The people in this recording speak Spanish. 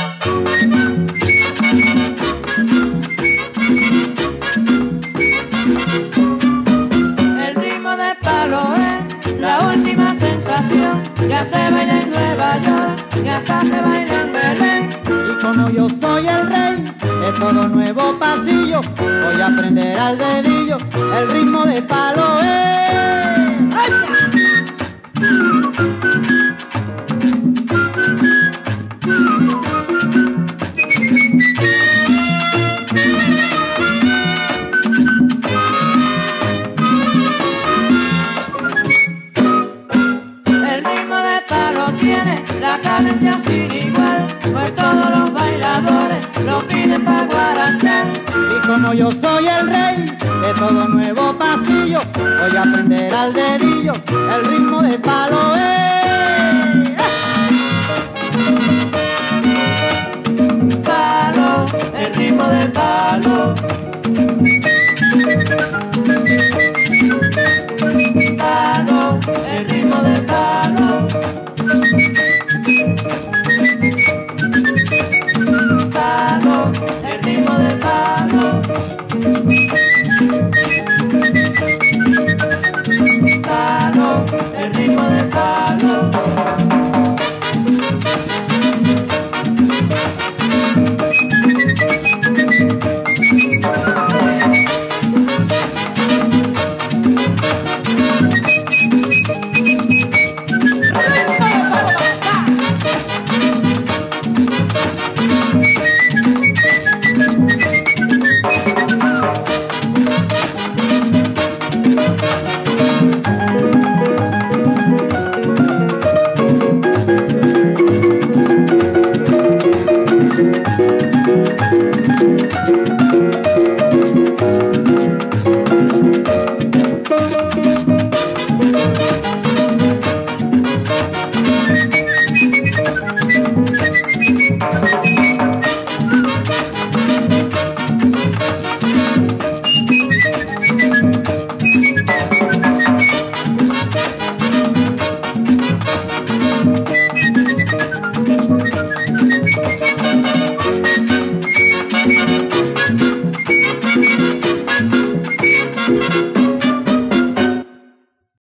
El ritmo de palo es la última sensación. Ya se baila en Nueva York y hasta se baila en Belén. Y como yo soy el rey de todo nuevo pasillo, voy a aprender al dedillo el ritmo de palo es. ¡Ay! Sin igual, pues todos los bailadores lo piden para guaranchar. Y como yo soy el rey de todo nuevo pasillo, voy a aprender al dedillo el ritmo de palo.